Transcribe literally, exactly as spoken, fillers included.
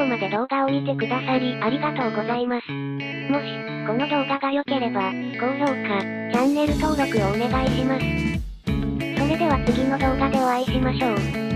後まで動画を見てくださりありがとうございます。もし、この動画が良ければ、高評価、チャンネル登録をお願いします。それでは次の動画でお会いしましょう。